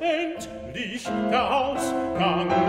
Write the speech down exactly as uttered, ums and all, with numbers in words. endlich der Ausgang.